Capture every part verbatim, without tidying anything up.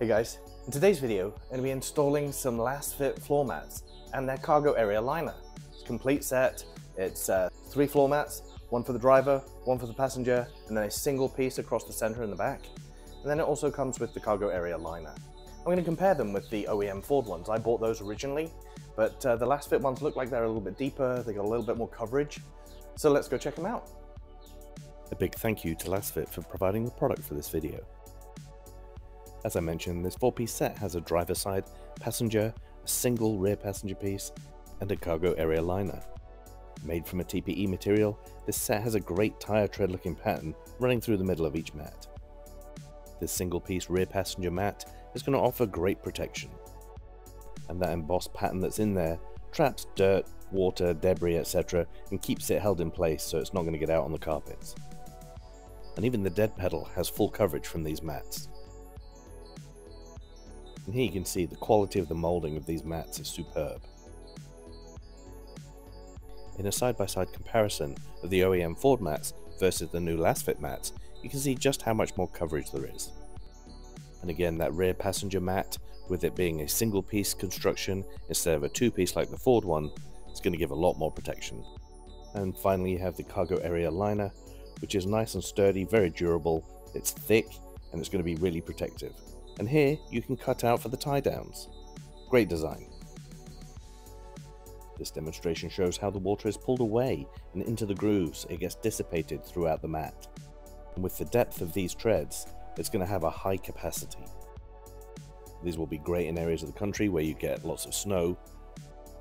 Hey guys, in today's video, I'm going to be installing some LASFIT floor mats and their cargo area liner. It's a complete set. It's uh, three floor mats, one for the driver, one for the passenger, and then a single piece across the center and the back. And then it also comes with the cargo area liner. I'm going to compare them with the O E M Ford ones. I bought those originally, but uh, the LASFIT ones look like they're a little bit deeper. They got a little bit more coverage. So let's go check them out. A big thank you to LASFIT for providing the product for this video. As I mentioned, this four-piece set has a driver side, passenger, a single rear passenger piece, and a cargo area liner. Made from a T P E material, this set has a great tire tread looking pattern running through the middle of each mat. This single piece rear passenger mat is going to offer great protection. And that embossed pattern that's in there traps dirt, water, debris, et cetera and keeps it held in place so it's not going to get out on the carpets. And even the dead pedal has full coverage from these mats. And here you can see the quality of the molding of these mats is superb. In a side-by-side comparison of the O E M Ford mats versus the new LASFIT mats, you can see just how much more coverage there is. And again, that rear passenger mat, with it being a single-piece construction instead of a two-piece like the Ford one, it's going to give a lot more protection. And finally, you have the cargo area liner, which is nice and sturdy, very durable, it's thick, and it's going to be really protective. And here you can cut out for the tie downs. Great design. This demonstration shows how the water is pulled away and into the grooves. It gets dissipated throughout the mat. And with the depth of these treads, it's going to have a high capacity. These will be great in areas of the country where you get lots of snow,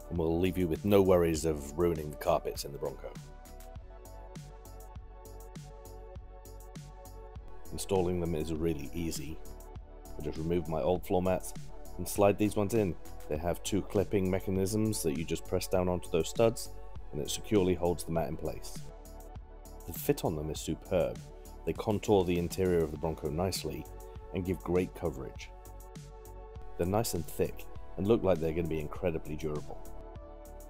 and will leave you with no worries of ruining the carpets in the Bronco. Installing them is really easy. I just remove my old floor mats and slide these ones in. They have two clipping mechanisms that you just press down onto those studs and it securely holds the mat in place. The fit on them is superb. They contour the interior of the Bronco nicely and give great coverage. They're nice and thick and look like they're going to be incredibly durable.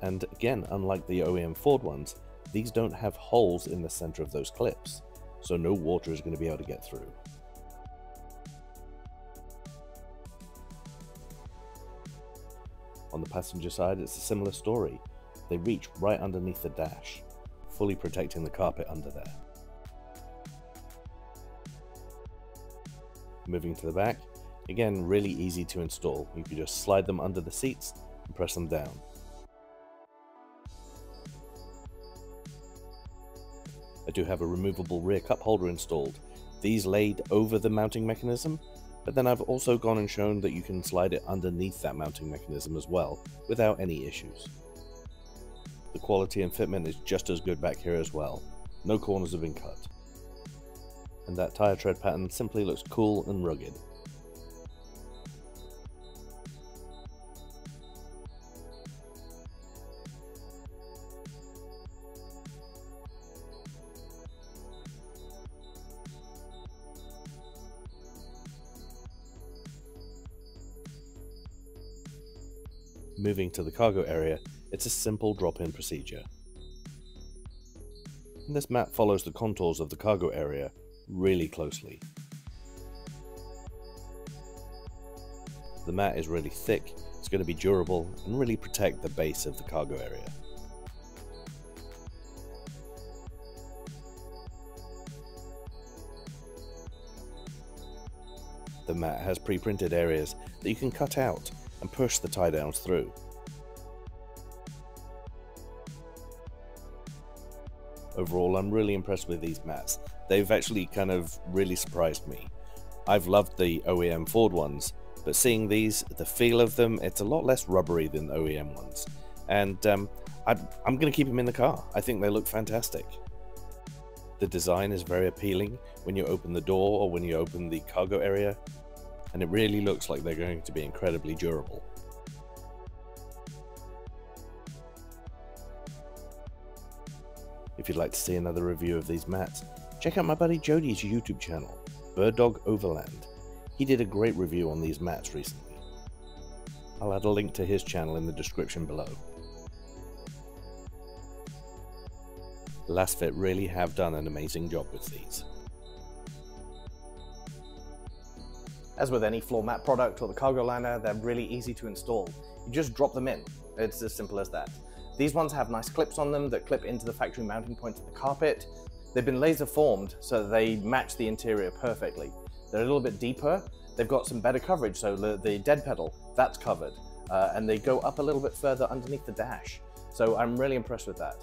And again, unlike the O E M Ford ones, these don't have holes in the center of those clips, so no water is going to be able to get through. On the passenger side, it's a similar story. They reach right underneath the dash, fully protecting the carpet under there. Moving to the back, again, really easy to install. You can just slide them under the seats and press them down. I do have a removable rear cup holder installed. These laid over the mounting mechanism, but then I've also gone and shown that you can slide it underneath that mounting mechanism as well, without any issues. The quality and fitment is just as good back here as well. No corners have been cut. And that tire tread pattern simply looks cool and rugged. Moving to the cargo area, it's a simple drop-in procedure. And this mat follows the contours of the cargo area really closely. The mat is really thick, it's going to be durable and really protect the base of the cargo area. The mat has pre-printed areas that you can cut out and push the tie downs through. Overall, I'm really impressed with these mats. They've actually kind of really surprised me. I've loved the O E M Ford ones, but seeing these, the feel of them, it's a lot less rubbery than the O E M ones. And um, I'm, I'm gonna keep them in the car. I think they look fantastic. The design is very appealing when you open the door or when you open the cargo area. And it really looks like they're going to be incredibly durable. If you'd like to see another review of these mats, check out my buddy Jody's YouTube channel, Bird Dog Overland. He did a great review on these mats recently. I'll add a link to his channel in the description below. LASFIT really have done an amazing job with these. As with any floor mat product or the cargo liner, they're really easy to install. You just drop them in. It's as simple as that. These ones have nice clips on them that clip into the factory mounting points of the carpet. They've been laser formed so they match the interior perfectly. They're a little bit deeper. They've got some better coverage, so the, the dead pedal, that's covered. Uh, and they go up a little bit further underneath the dash. So I'm really impressed with that.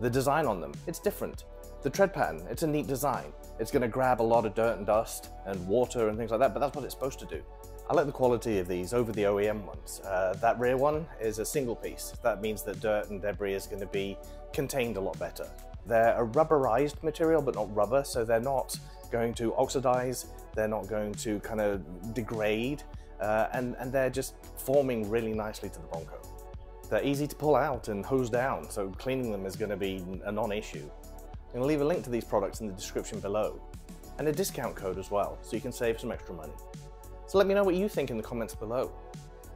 The design on them, it's different. The tread pattern, it's a neat design. It's gonna grab a lot of dirt and dust and water and things like that, but that's what it's supposed to do. I like the quality of these over the O E M ones. Uh, that rear one is a single piece. That means that dirt and debris is gonna be contained a lot better. They're a rubberized material, but not rubber, so they're not going to oxidize, they're not going to kind of degrade, uh, and, and they're just forming really nicely to the Bronco. They're easy to pull out and hose down, so cleaning them is gonna be a non-issue. I'm gonna leave a link to these products in the description below, and a discount code as well, so you can save some extra money. So let me know what you think in the comments below.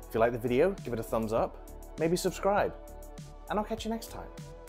If you like the video, give it a thumbs up, maybe subscribe, and I'll catch you next time.